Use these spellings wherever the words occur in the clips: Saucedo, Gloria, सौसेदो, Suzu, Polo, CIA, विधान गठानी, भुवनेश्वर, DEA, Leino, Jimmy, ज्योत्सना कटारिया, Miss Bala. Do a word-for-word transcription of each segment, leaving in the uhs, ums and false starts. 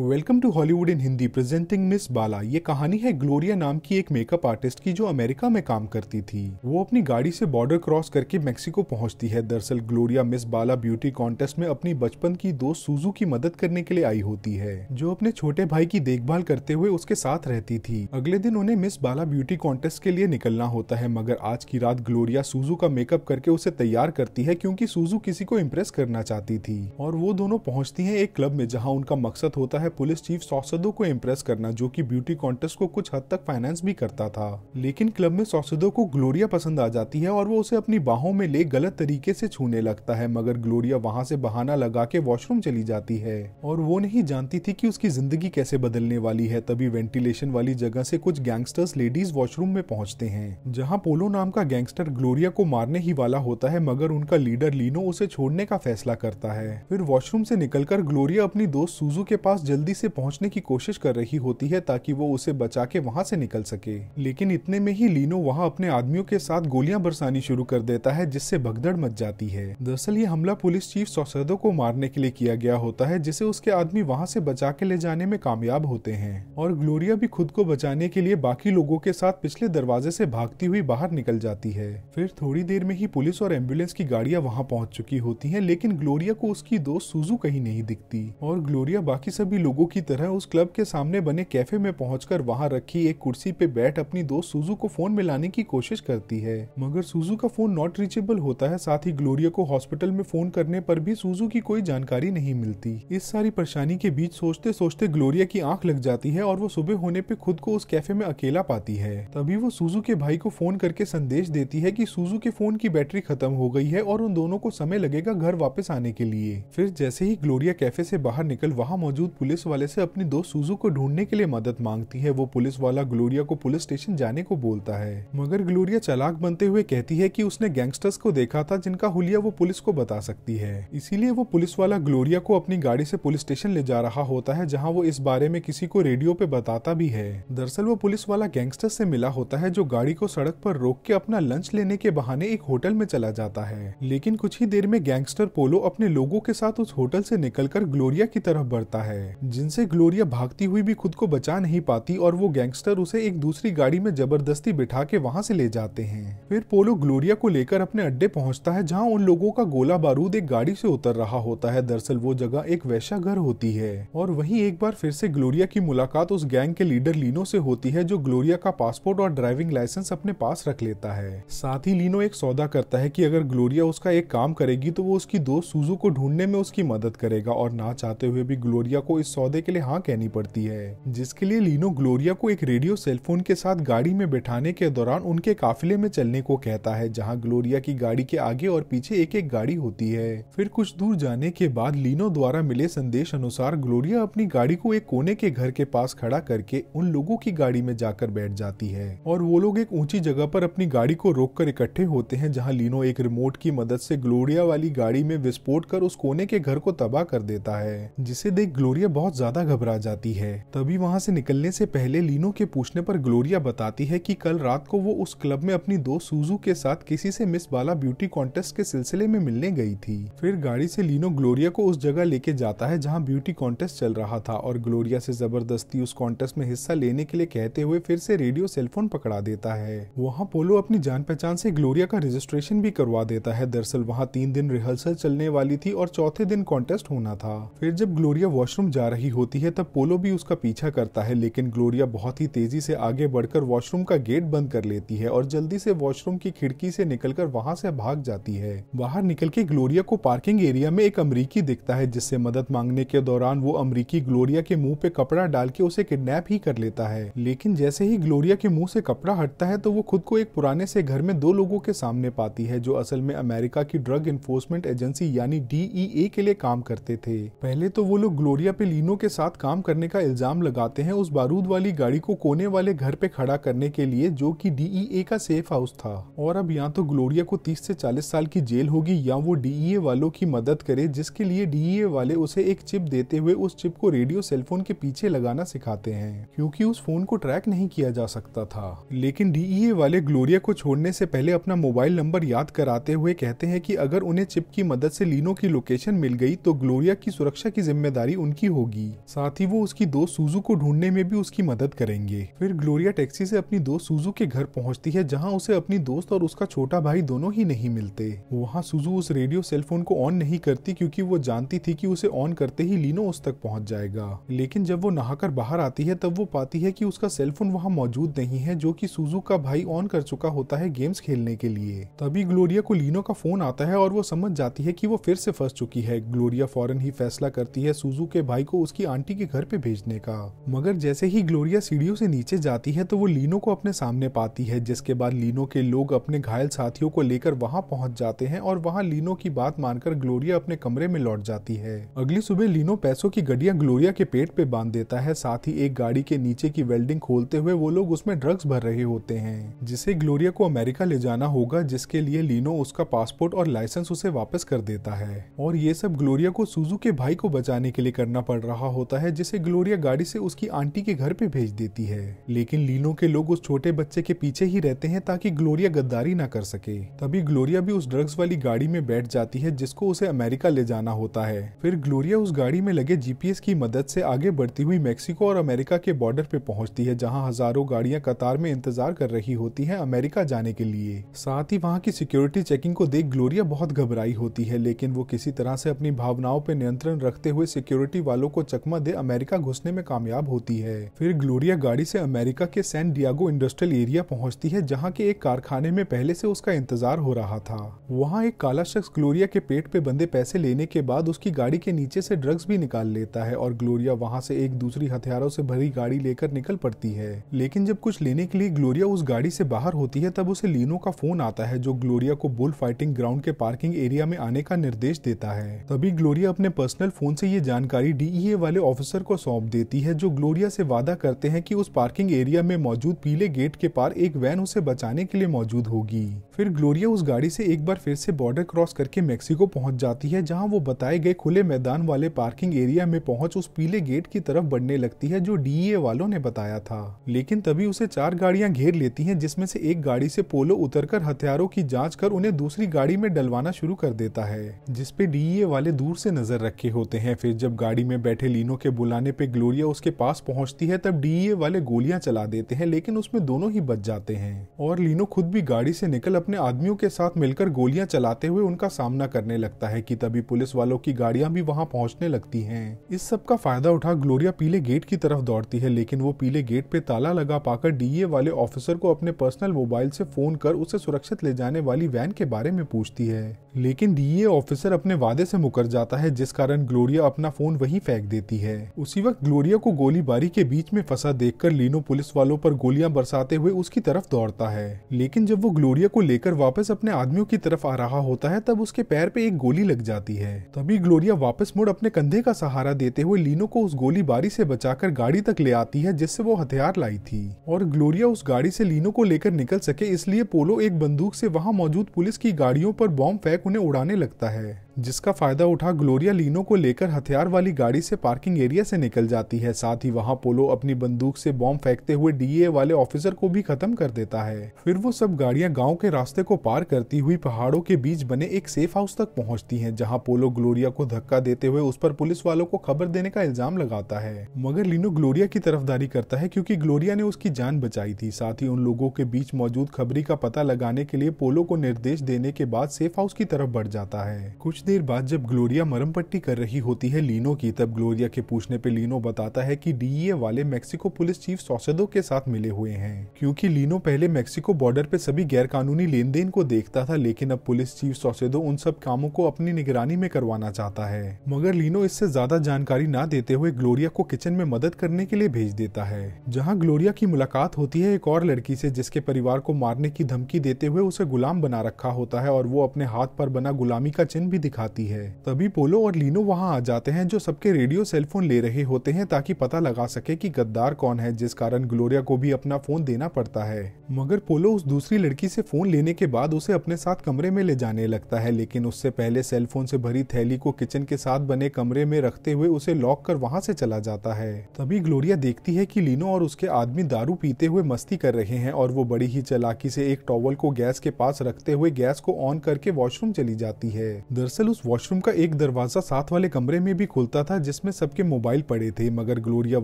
Welcome to Hollywood in Hindi presenting Miss Bala. ये कहानी है ग्लोरिया नाम की एक मेकअप आर्टिस्ट की जो अमेरिका में काम करती थी। वो अपनी गाड़ी से बॉर्डर क्रॉस करके मेक्सिको पहुंचती है। दरअसल Gloria Miss Bala beauty contest में अपनी बचपन की दोस्त सुजू की मदद करने के लिए आई होती है, जो अपने छोटे भाई की देखभाल करते हुए उसके साथ रहती थी। अगले दिन उन्हें मिस बाला ब्यूटी कॉन्टेस्ट के लिए निकलना होता है, मगर आज की रात ग्लोरिया सुजू का मेकअप करके उसे तैयार करती है क्योंकि सुजू किसी को इम्प्रेस करना चाहती थी। और वो दोनों पहुँचती है एक क्लब में, जहाँ उनका मकसद होता है पुलिस चीफ सौसेदो को इम्प्रेस करना, जो कि ब्यूटी कॉन्टेस्ट को कुछ हद तक फाइनेंस भी करता था। लेकिन क्लब में सौसेदो को ग्लोरिया पसंद आ जाती है और वो उसे अपनी बाहों में ले गलत तरीके से छूने लगता है, मगर ग्लोरिया वहाँ से बहाना लगा के वॉशरूम चली जाती है। और वो नहीं जानती थी कि उसकी जिंदगी कैसे बदलने वाली है। तभी वेंटिलेशन वाली जगह से कुछ गैंगस्टर्स लेडीज वॉशरूम में पहुँचते हैं, जहाँ पोलो नाम का गैंगस्टर ग्लोरिया को मारने ही वाला होता है, मगर उनका लीडर लीनो उसे छोड़ने का फैसला करता है। फिर वॉशरूम से निकलकर ग्लोरिया अपनी दोस्त सुजू के पास जल्दी से पहुंचने की कोशिश कर रही होती है ताकि वो उसे बचा के वहां से निकल सके। लेकिन इतने में ही लीनो वहां अपने आदमियों के साथ गोलियां बरसानी शुरू कर देता है, जिससे भगदड़ मच जाती है। दरअसल ये हमला पुलिस चीफ सौसेदो को मारने के लिए किया गया होता है, जिसे उसके आदमी वहां से बचा के ले जाने में कामयाब होते हैं। और ग्लोरिया भी खुद को बचाने के लिए बाकी लोगों के साथ पिछले दरवाजे से भागती हुई बाहर निकल जाती है। फिर थोड़ी देर में ही पुलिस और एम्बुलेंस की गाड़ियां वहां पहुंच चुकी होती है, लेकिन ग्लोरिया को उसकी दोस्त सुजू कहीं नहीं दिखती। और ग्लोरिया बाकी सभी लोगों की तरह उस क्लब के सामने बने कैफे में पहुंचकर वहां रखी एक कुर्सी पे बैठ अपनी दोस्त सुजू को फोन मिलाने की कोशिश करती है, मगर सुजू का फोन नॉट रीचेबल होता है। साथ ही ग्लोरिया को हॉस्पिटल में फोन करने पर भी सुजू की कोई जानकारी नहीं मिलती। इस सारी परेशानी के बीच सोचते सोचते ग्लोरिया की आंख लग जाती है और वो सुबह होने पे खुद को उस कैफे में अकेला पाती है। तभी वो सुजू के भाई को फोन करके संदेश देती है कि सुजू के फोन की बैटरी खत्म हो गई है और उन दोनों को समय लगेगा घर वापस आने के लिए। फिर जैसे ही ग्लोरिया कैफे से बाहर निकल वहां मौजूद पुलिस वाले से अपनी दोस्त सुजू को ढूंढने के लिए मदद मांगती है। वो पुलिस वाला ग्लोरिया को पुलिस स्टेशन जाने को बोलता है, मगर ग्लोरिया चालाक बनते हुए कहती है कि उसने गैंगस्टर्स को देखा था जिनका हुलिया वो पुलिस को बता सकती है। इसीलिए वो पुलिस वाला ग्लोरिया को अपनी गाड़ी से पुलिस स्टेशन ले जा रहा होता है, जहां वो इस बारे में किसी को रेडियो पे बताता भी है। दरअसल वो पुलिस वाला गैंगस्टर से मिला होता है, जो गाड़ी को सड़क पर रोक के अपना लंच लेने के बहाने एक होटल में चला जाता है। लेकिन कुछ ही देर में गैंगस्टर पोलो अपने लोगों के साथ उस होटल से निकलकर ग्लोरिया की तरफ बढ़ता है, जिनसे ग्लोरिया भागती हुई भी खुद को बचा नहीं पाती और वो गैंगस्टर उसे एक दूसरी गाड़ी में जबरदस्ती बिठा के वहां से ले जाते हैं। फिर पोलो ग्लोरिया को लेकर अपने अड्डे पहुंचता है, जहां उन लोगों का गोला बारूद एक गाड़ी से उतर रहा होता है। दरअसल वो जगह एक वेश्याघर होती है। और वहीं एक बार फिर से ग्लोरिया की मुलाकात उस गैंग के लीडर लीनो से होती है, जो ग्लोरिया का पासपोर्ट और ड्राइविंग लाइसेंस अपने पास रख लेता है। साथ ही लीनो एक सौदा करता है कि अगर ग्लोरिया उसका एक काम करेगी तो वो उसकी दोस्त सुजू को ढूंढने में उसकी मदद करेगा। और ना चाहते हुए भी ग्लोरिया को इस सौदे के लिए हाँ कहनी पड़ती है, जिसके लिए लीनो ग्लोरिया को एक रेडियो सेलफोन के साथ गाड़ी में बैठाने के दौरान उनके काफिले में चलने को कहता है, जहां ग्लोरिया की गाड़ी के आगे और पीछे एक एक गाड़ी होती है। फिर कुछ दूर जाने के बाद लीनो द्वारा मिले संदेश अनुसार ग्लोरिया अपनी गाड़ी को एक कोने के घर के पास खड़ा करके उन लोगों की गाड़ी में जाकर बैठ जाती है। और वो लोग एक ऊंची जगह पर अपनी गाड़ी को रोक कर इकट्ठे होते हैं, जहाँ लीनो एक रिमोट की मदद से ग्लोरिया वाली गाड़ी में विस्फोट कर उस कोने के घर को तबाह कर देता है, जिसे देख ग्लोरिया बहुत ज्यादा घबरा जाती है। तभी वहां से निकलने से पहले लीनो के पूछने पर ग्लोरिया बताती है कि कल रात को वो उस क्लब में अपनी दोस्त सुजू के साथ किसी से मिस बाला ब्यूटी कॉन्टेस्ट के सिलसिले में मिलने गई थी। फिर गाड़ी से लीनो ग्लोरिया को उस जगह लेके जाता है जहां ब्यूटी कॉन्टेस्ट चल रहा था, और ग्लोरिया से जबरदस्ती उस कॉन्टेस्ट में हिस्सा लेने के लिए कहते हुए फिर से रेडियो सेलफोन पकड़ा देता है। वहाँ पोलो अपनी जान पहचान से ग्लोरिया का रजिस्ट्रेशन भी करवा देता है। दरअसल वहाँ तीन दिन रिहर्सल चलने वाली थी और चौथे दिन कॉन्टेस्ट होना था। फिर जब ग्लोरिया वॉशरूम जा रही होती है तब पोलो भी उसका पीछा करता है, लेकिन ग्लोरिया बहुत ही तेजी से आगे बढ़कर वॉशरूम का गेट बंद कर लेती है और जल्दी से वॉशरूम की खिड़की से निकलकर वहां से भाग जाती है। बाहर निकल के ग्लोरिया को पार्किंग एरिया में एक अमरीकी दिखता है, जिससे मदद मांगने के दौरान वो अमरीकी ग्लोरिया के मुंह पे कपड़ा डाल के उसे किडनैप ही कर लेता है। लेकिन जैसे ही ग्लोरिया के मुंह से कपड़ा हटता है तो वो खुद को एक पुराने से घर में दो लोगों के सामने पाती है, जो असल में अमेरिका की ड्रग एनफोर्समेंट एजेंसी यानी डी ई ए के लिए काम करते थे। पहले तो वो लोग ग्लोरिया पे लीनो के साथ काम करने का इल्जाम लगाते हैं, उस बारूद वाली गाड़ी को कोने वाले घर पे खड़ा करने के लिए, जो कि डी ई ए का सेफ हाउस था। और अब या तो ग्लोरिया को तीस से चालीस साल की जेल होगी या वो डी ई ए वालों की मदद करे, जिसके लिए डी ई ए वाले उसे एक चिप देते हुए उस चिप को रेडियो सेलफोन के पीछे लगाना सिखाते हैं, क्योंकि उस फोन को ट्रैक नहीं किया जा सकता था। लेकिन डी ई ए वाले ग्लोरिया को छोड़ने से पहले अपना मोबाइल नंबर याद कराते हुए कहते हैं कि अगर उन्हें चिप की मदद से लीनो की लोकेशन मिल गई तो ग्लोरिया की सुरक्षा की जिम्मेदारी उनकी होगी। होगी। साथ ही वो उसकी दोस्त सुजू को ढूंढने में भी उसकी मदद करेंगे। फिर ग्लोरिया टैक्सी से अपनी दोस्त सुजू के घर पहुंचती है, जहां उसे अपनी दोस्त और उसका छोटा भाई दोनों ही नहीं मिलते। वहां सुजू उस रेडियो सेलफोन को ऑन नहीं करती क्योंकि वो जानती थी कि उसे ऑन करते ही लीनो उस तक पहुंच जाएगा। लेकिन जब वो नहाकर बाहर आती है तब वो पाती है कि उसका सेलफोन वहां मौजूद नहीं है, जो कि सुजू का भाई ऑन कर चुका होता है गेम्स खेलने के लिए। तभी ग्लोरिया को लीनो का फोन आता है और वो समझ जाती है कि वो फिर से फंस चुकी है। ग्लोरिया फौरन ही फैसला करती है सुजू के भाई को उसकी आंटी के घर पे भेजने का। मगर जैसे ही ग्लोरिया सीढ़ियों से नीचे जाती है तो वो लीनो को अपने सामने पाती है, जिसके बाद लीनो के लोग अपने घायल साथियों को लेकर वहां पहुंच जाते हैं और वहां लीनो की बात मानकर ग्लोरिया अपने कमरे में लौट जाती है। अगली सुबह लीनो पैसों की गड्डिया ग्लोरिया के पेट पे बांध देता है। साथ ही एक गाड़ी के नीचे की वेल्डिंग खोलते हुए वो लोग उसमें ड्रग्स भर रहे होते हैं, जिसे ग्लोरिया को अमेरिका ले जाना होगा, जिसके लिए लीनो उसका पासपोर्ट और लाइसेंस उसे वापस कर देता है। और ये सब ग्लोरिया को सुजू के भाई को बचाने के लिए करना पड़ रहा होता है, जिसे ग्लोरिया गाड़ी से उसकी आंटी के घर पे भेज देती है। लेकिन लीनो के लोग उस छोटे बच्चे के पीछे ही रहते हैं ताकि ग्लोरिया गद्दारी ना कर सके। तभी ग्लोरिया भी उस ड्रग्स वाली गाड़ी में बैठ जाती है, जिसको उसे अमेरिका ले जाना होता है। फिर ग्लोरिया उस गाड़ी में लगे जीपीएस की मदद से आगे बढ़ती हुई मेक्सिको और अमेरिका के बॉर्डर पे पहुंचती है, जहाँ हजारों गाड़ियां कतार में इंतजार कर रही होती है अमेरिका जाने के लिए। साथ ही वहाँ की सिक्योरिटी चेकिंग को देख ग्लोरिया बहुत घबराई होती है, लेकिन वो किसी तरह से अपनी भावनाओं पर नियंत्रण रखते हुए सिक्योरिटी वालों को चकमा दे अमेरिका घुसने में कामयाब होती है। फिर ग्लोरिया गाड़ी से अमेरिका के सैन डियागो इंडस्ट्रियल एरिया पहुंचती है, जहां के एक कारखाने में पहले से उसका इंतजार हो रहा था। वहां एक काला शख्स ग्लोरिया के पेट पे बंधे पैसे लेने के बाद उसकी गाड़ी के नीचे से ड्रग्स भी निकाल लेता है और ग्लोरिया वहां से एक दूसरी हथियारों से भरी गाड़ी लेकर निकल पड़ती है। लेकिन जब कुछ लेने के लिए ग्लोरिया उस गाड़ी से बाहर होती है तब उसे लीनो का फोन आता है, जो ग्लोरिया को बुल फाइटिंग ग्राउंड के पार्किंग एरिया में आने का निर्देश देता है। तभी ग्लोरिया अपने पर्सनल फोन से ये जानकारी डीईए वाले ऑफिसर को सौंप देती है, जो ग्लोरिया से वादा करते हैं कि उस पार्किंग एरिया में मौजूद पीले गेट के पार एक वैन उसे बचाने के लिए मौजूद होगी। फिर ग्लोरिया उस गाड़ी से एक बार फिर से बॉर्डर क्रॉस करके मेक्सिको पहुंच जाती है, जहां वो बताए गए खुले मैदान वाले पार्किंग एरिया में पहुंच उस पीले गेट की तरफ बढ़ने लगती है, जो डीईए वालों ने बताया था। लेकिन तभी उसे चार गाड़ियां घेर लेती हैं, जिसमें से एक गाड़ी से पोलो उतरकर हथियारों की जांच कर उन्हें दूसरी गाड़ी में डलवाना शुरू कर देता है, जिसपे डीईए वाले दूर से नजर रखे होते हैं। फिर जब गाड़ी में बैठे लीनो के बुलाने पे ग्लोरिया उसके पास पहुंचती है तब डीईए वाले गोलियां चला देते हैं, लेकिन उसमें दोनों ही बच जाते हैं और लीनो खुद भी गाड़ी से निकल अपने आदमियों के साथ मिलकर गोलियां चलाते हुए उनका सामना करने लगता है कि तभी पुलिस वालों की गाड़ियां भी वहां पहुंचने लगती हैं। इस सब का फायदा उठा ग्लोरिया पीले गेट की तरफ दौड़ती है, लेकिन वो पीले गेट पे ताला लगा पाकर डीईए वाले ऑफिसर को अपने पर्सनल मोबाइल से फोन कर उसे सुरक्षित ले जाने वाली वैन के बारे में पूछती है। लेकिन डीईए ऑफिसर अपने वादे से मुकर जाता है, जिस कारण ग्लोरिया अपना फोन वहीं फेंक देती है। उसी वक्त ग्लोरिया को गोलीबारी के बीच में फंसा देखकर लीनो पुलिस वालों पर गोलियां बरसाते हुए उसकी तरफ दौड़ता है। लेकिन जब वो ग्लोरिया को लेकर वापस अपने आदमियों की तरफ आ रहा होता है तब उसके पैर पे एक गोली लग जाती है। तभी ग्लोरिया वापस मुड़ अपने कंधे का सहारा देते हुए लीनो को उस गोलीबारी से बचाकर गाड़ी तक ले आती है, जिससे वो हथियार लाई थी। और ग्लोरिया उस गाड़ी से लीनो को लेकर निकल सके इसलिए पोलो एक बंदूक से वहां मौजूद पुलिस की गाड़ियों पर बॉम्ब फेंक उन्हें उड़ाने लगता है, जिसका फायदा उठा ग्लोरिया लीनो को लेकर हथियार वाली गाड़ी से पार्किंग एरिया से निकल जाती है। साथ ही वहां पोलो अपनी बंदूक से बॉम्ब फेंकते हुए डीए वाले ऑफिसर को भी खत्म कर देता है। फिर वो सब गाड़ियां गांव के रास्ते को पार करती हुई पहाड़ों के बीच बने एक सेफ हाउस तक पहुंचती हैं, जहां पोलो ग्लोरिया को धक्का देते हुए उस पर पुलिस वालों को खबर देने का इल्जाम लगाता है। मगर लीनो ग्लोरिया की तरफदारी करता है क्योंकि ग्लोरिया ने उसकी जान बचाई थी। साथ ही उन लोगों के बीच मौजूद खबरी का पता लगाने के लिए पोलो को निर्देश देने के बाद सेफ हाउस की तरफ बढ़ जाता है। कुछ देर बाद जब ग्लोरिया मरहम पट्टी कर रही होती है लीनो की, तब ग्लोरिया के पूछने पे लीनो बताता है कि डीईए वाले मेक्सिको पुलिस चीफ सॉसेदो के साथ मिले हुए हैं, क्योंकि लीनो पहले मेक्सिको बॉर्डर पे सभी गैरकानूनी लेन देन को देखता था, लेकिन अब पुलिस चीफ सॉसेदो उन सब कामों को अपनी निगरानी में करवाना चाहता है। मगर लीनो इससे ज्यादा जानकारी ना देते हुए ग्लोरिया को किचन में मदद करने के लिए भेज देता है, जहाँ ग्लोरिया की मुलाकात होती है एक और लड़की से, जिसके परिवार को मारने की धमकी देते हुए उसे गुलाम बना रखा होता है और वो अपने हाथ पर बना गुलामी का चिन्ह भी दिखाती है। तभी पोलो और लीनो वहां आ जाते हैं, जो सबके रेडियो सेलफोन ले रहे होते हैं ताकि पता लगा सके कि गद्दार कौन है, जिस कारण ग्लोरिया को भी अपना फोन देना पड़ता है। मगर पोलो उस दूसरी लड़की से फोन लेने के बाद उसे अपने साथ कमरे में ले जाने लगता है, लेकिन उससे पहले सेलफोन से भरी थैली को किचन के साथ बने कमरे में रखते हुए उसे लॉक कर वहां से चला जाता है। तभी ग्लोरिया देखती है कि लीनो और उसके आदमी दारू पीते हुए मस्ती कर रहे हैं और वो बड़ी ही चालाकी से एक टॉवल को गैस के पास रखते हुए गैस को ऑन करके वॉशरूम चली जाती है। दरअसल उस वॉशरूम का एक दरवाजा साथ वाले कमरे में भी खुलता था, जिसमें सबके मोबाइल पड़े थे, मगर ग्लोरिया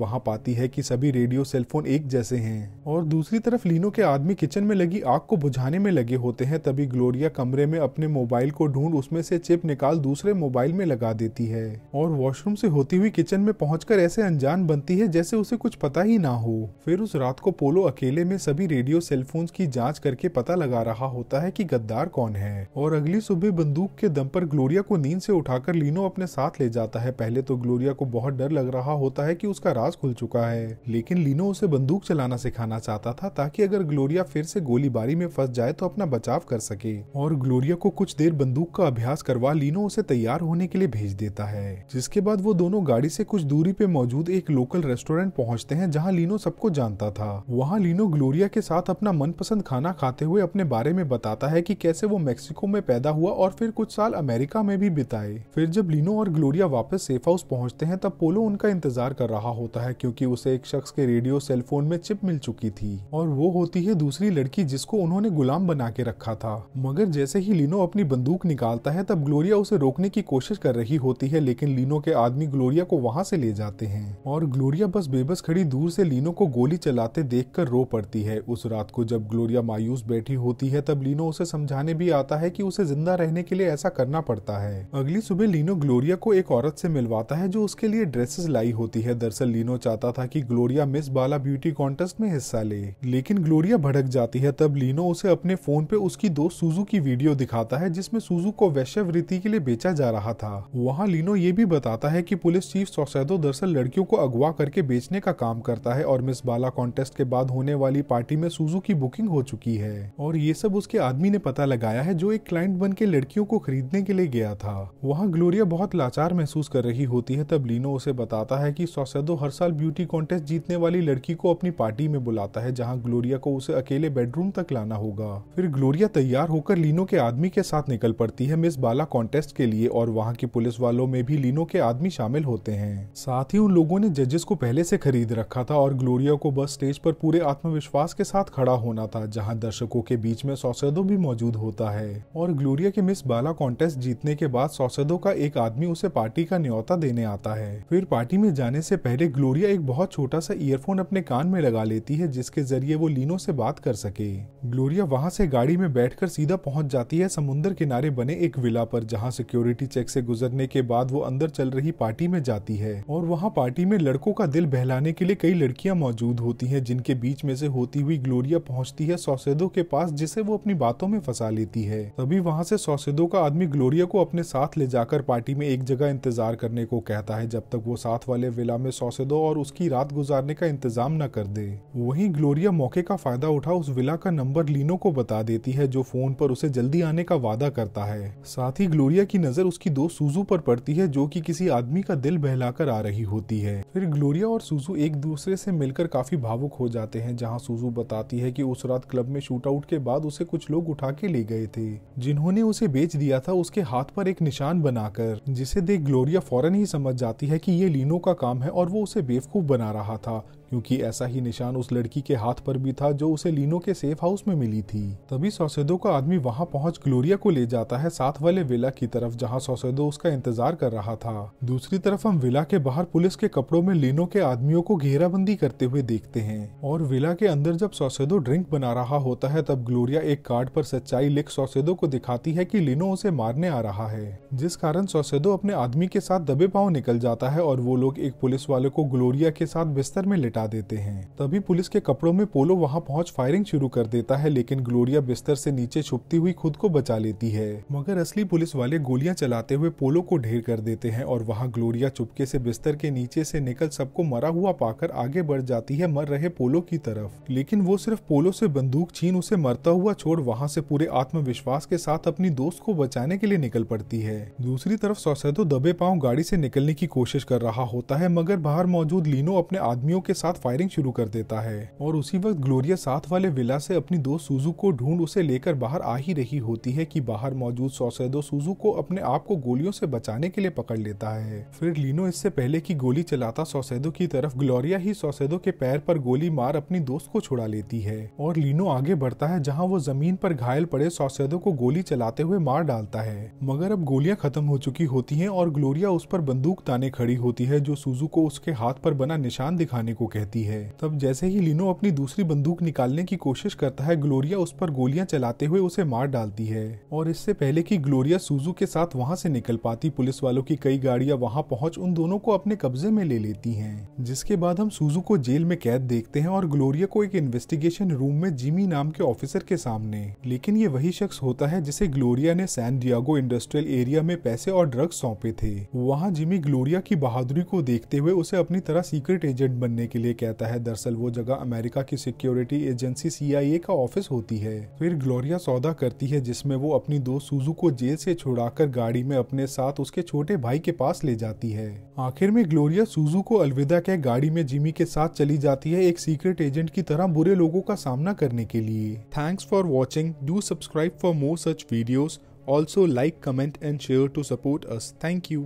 वहां पाती है कि सभी रेडियो सेलफोन एक जैसे हैं। और दूसरी तरफ लीनो के आदमी किचन में लगी आग को बुझाने में लगे होते हैं। तभी ग्लोरिया कमरे में अपने मोबाइल को ढूंढ उसमें से चिप निकाल दूसरे मोबाइल में लगा देती है और वॉशरूम से होती हुई किचन में पहुंचकर ऐसे अनजान बनती है जैसे उसे कुछ पता ही ना हो। फिर उस रात को पोलो अकेले में सभी रेडियो सेलफोन्स की जांच करके पता लगा रहा होता है कि गद्दार कौन है। और अगली सुबह बंदूक के दम पर ग्लोरिया को नींद से उठाकर लीनो अपने साथ ले जाता है। पहले तो ग्लोरिया को बहुत डर लग रहा होता है कि उसका राज खुल चुका है, लेकिन लीनो उसे बंदूक चलाना सिखाना चाहता था ताकि अगर ग्लोरिया फिर से गोलीबारी में फंस जाए तो अपना बचाव कर सके। और ग्लोरिया को कुछ देर बंदूक का अभ्यास करवा लीनो उसे तैयार होने के लिए भेज देता है, जिसके बाद वो दोनों गाड़ी से कुछ दूरी पे मौजूद एक लोकल रेस्टोरेंट पहुंचते हैं जहां लीनो सबको जानता था। वहां लीनो ग्लोरिया के साथ अपना मनपसंद खाना खाते हुए अपने बारे में बताता है कि कैसे वो मेक्सिको में पैदा हुआ और फिर कुछ साल अमेरिका में भी बिताए। फिर जब लीनो और ग्लोरिया वापस सेफ हाउस पहुंचते हैं तब पोलो उनका इंतजार कर रहा होता है, क्योंकि उसे एक शख्स के रेडियो सेलफोन में चिप मिल चुकी थी और वो होती है दूसरी लड़की जिसको उन्होंने गुलाम बना के रखा था। मगर जैसे ही लीनो अपनी बंदूक निकालता है तब ग्लोरिया उसे रोकने की कोशिश कर रही होती है, लेकिन लीनो के आदमी ग्लोरिया को वहां से ले जाते हैं और ग्लोरिया बस बेबस खड़ी दूर से लीनो को गोली चलाते देखकर रो पड़ती है। उस रात को जब ग्लोरिया मायूस बैठी होती है तब लीनो उसे समझाने भी आता है कि उसे जिंदा रहने के लिए ऐसा करना पड़ता है। अगली सुबह लीनो ग्लोरिया को एक औरत से मिलवाता है जो उसके लिए ड्रेसेस लाई होती है। दरअसल लीनो चाहता था कि Gloria Miss Bala beauty contest में हिस्सा ले, लेकिन ग्लोरिया भड़क जाती है। तब लीनो उसे अपने फोन पे उसकी दोस्त सुजू की वीडियो दिखाता है जिसमें सुजू को वैश्यवृत्ति के लिए बेचा जा रहा था। वहाँ लीनो ये भी बताता है कि पुलिस चीफ सौसेदो दरअसल लड़कियों को अगवा करके बेचने का काम करता है और मिस बाला कॉन्टेस्ट के बाद होने वाली पार्टी में सुजू की बुकिंग हो चुकी है। और ये सब उसके आदमी ने पता लगाया है जो एक क्लाइंट बन के लड़कियों को खरीदने के लिए गया था। वहाँ ग्लोरिया बहुत लाचार महसूस कर रही होती है। तब लीनो उसे बताता है कि सौसेदो हर साल ब्यूटी कॉन्टेस्ट जीतने वाली लड़की को अपनी पार्टी में बुलाता है, जहाँ ग्लोरिया को उसे अकेले बेडरूम तक लाना होगा। फिर ग्लोरिया तैयार होकर लीनो के आदमी के साथ निकल पड़ती है मिस बाला कॉन्टेस्ट के लिए और वहाँ की पुलिस वालों में भी लीनो के आदमी शामिल होते हैं। साथ ही उन लोगों ने जजेस को पहले से खरीद रखा था और ग्लोरिया को बस स्टेज पर पूरे आत्मविश्वास के साथ खड़ा होना था, जहाँ दर्शकों के बीच में सौसेदो भी मौजूद होता है। और ग्लोरिया के मिस बाला कॉन्टेस्ट जीतने के बाद सौसेदो का एक आदमी उसे पार्टी का न्योता देने आता है। फिर पार्टी में जाने से पहले ग्लोरिया एक बहुत छोटा सा ईयरफोन अपने कान में लगा लेती है जिसके जरिए वो लीनो से बात कर सके। ग्लोरिया वहाँ से गाड़ी में बैठकर सीधा पहुँच जाती है समुद्र किनारे बने एक विला पर, जहाँ सिक्योरिटी चेक से गुजरने के बाद वो अंदर चल रही पार्टी में जाती है। और वहाँ पार्टी में लड़कों का दिल बहलाने के लिए कई लड़कियाँ मौजूद होती हैं, जिनके बीच में से होती हुई ग्लोरिया पहुँचती है सौसेदो के पास जिसे वो अपनी बातों में फंसा लेती है। तभी वहाँ से सौसेदो का आदमी ग्लोरिया को अपने साथ ले जाकर पार्टी में एक जगह इंतजार करने को कहता है जब तक वो साथ वाले विला में सौसेदो और उसकी रात गुजारने का इंतजाम न कर दे। वहीं ग्लोरिया मौके का फायदा उठा उस विला का नंबर लीनो को बता देती है, जो फोन पर उसे जल्दी आने का वादा करता है। साथ ही ग्लोरिया की नजर उसकी दोस्त सुजू पर पड़ती है जो कि किसी आदमी का दिल बहलाकर आ रही होती है। फिर ग्लोरिया और सुजू एक दूसरे से मिलकर काफी भावुक हो जाते हैं, जहां सुजू बताती है कि उस रात क्लब में शूटआउट के बाद उसे कुछ लोग उठा के ले गए थे जिन्होंने उसे बेच दिया था उसके हाथ पर एक निशान बनाकर, जिसे देख ग्लोरिया फौरन ही समझ जाती है कि ये लीनो का काम है और वो उसे बेवकूफ बना रहा था, क्योंकि ऐसा ही निशान उस लड़की के हाथ पर भी था जो उसे लीनो के सेफ हाउस में मिली थी। तभी सौसेदो का आदमी वहां पहुंच ग्लोरिया को ले जाता है साथ वाले विला की तरफ, जहां सौसेदो उसका इंतजार कर रहा था। दूसरी तरफ हम विला के बाहर पुलिस के कपड़ों में लीनो के आदमियों को घेराबंदी करते हुए देखते हैं। और विला के अंदर जब सौसेदो ड्रिंक बना रहा होता है तब ग्लोरिया एक कार्ड पर सच्चाई लिख सौसेदो को दिखाती है कि लीनो उसे मारने आ रहा है, जिस कारण सौसेदो अपने आदमी के साथ दबे पांव निकल जाता है और वो लोग एक पुलिस वाले को ग्लोरिया के साथ बिस्तर में लिटा देते हैं। तभी पुलिस के कपड़ों में पोलो वहां पहुंच फायरिंग शुरू कर देता है, लेकिन ग्लोरिया बिस्तर से नीचे छुपती हुई खुद को बचा लेती है, मगर असली पुलिस वाले गोलियां चलाते हुए पोलो को ढेर कर देते हैं। और वहां ग्लोरिया चुपके से बिस्तर के नीचे से निकल सबको मरा हुआ पाकर आगे बढ़ जाती है मर रहे पोलो की तरफ, लेकिन वो सिर्फ पोलो से बंदूक छीन उसे मरता हुआ छोड़ वहां से पूरे आत्मविश्वास के साथ अपनी दोस्त को बचाने के लिए निकल पड़ती है। दूसरी तरफ सौसेदो दबे पांव गाड़ी से निकलने की कोशिश कर रहा होता है, मगर बाहर मौजूद लीनो अपने आदमियों के साथ फायरिंग शुरू कर देता है और उसी वक्त ग्लोरिया साथ वाले विला से अपनी दोस्त सुजू को ढूंढ उसे लेकर बाहर आ ही रही होती है कि बाहर मौजूद सौसेदो सुजू को अपने आप को गोलियों से बचाने के लिए पकड़ लेता है। फिर लीनो इससे पहले कि गोली चलाता सौसेदो की तरफ, ग्लोरिया ही सौसेदो के पैर पर गोली मार अपनी दोस्त को छुड़ा लेती है और लीनो आगे बढ़ता है जहाँ वो जमीन पर घायल पड़े सौसेदो को गोली चलाते हुए मार डालता है। मगर अब गोलियां खत्म हो चुकी होती हैं और ग्लोरिया उस पर बंदूक ताने खड़ी होती है जो सुजू को उसके हाथ पर बना निशान दिखाने को कहती है। तब जैसे ही लीनो अपनी दूसरी बंदूक निकालने की कोशिश करता है, ग्लोरिया उस पर गोलियां चलाते हुए उसे मार डालती है और इससे पहले कि ग्लोरिया सुजू के साथ वहां से निकल पाती, पुलिस वालों की कई गाड़ियां वहां पहुंच उन दोनों को अपने कब्जे में ले लेती हैं। जिसके बाद हम सुजू को जेल में कैद देखते हैं और ग्लोरिया को एक इन्वेस्टिगेशन रूम में जिमी नाम के ऑफिसर के सामने। लेकिन ये वही शख्स होता है जिसे ग्लोरिया ने सैन डियागो इंडस्ट्रियल एरिया में पैसे और ड्रग्स सौंपे थे। वहाँ जिमी ग्लोरिया की बहादुरी को देखते हुए उसे अपनी तरह सीक्रेट एजेंट बनने के लिए कहता है। दरअसल वो जगह अमेरिका की सिक्योरिटी एजेंसी सी आई ए का ऑफिस होती है। फिर ग्लोरिया सौदा करती है जिसमें वो अपनी दोस्त सुजू को जेल से छुड़ाकर गाड़ी में अपने साथ उसके छोटे भाई के पास ले जाती है। आखिर में ग्लोरिया सुजू को अलविदा कह गाड़ी में जिमी के साथ चली जाती है, एक सीक्रेट एजेंट की तरह बुरे लोगों का सामना करने के लिए। Thanks for watching. Do subscribe for more such videos. Also like, comment and share to support us. Thank you.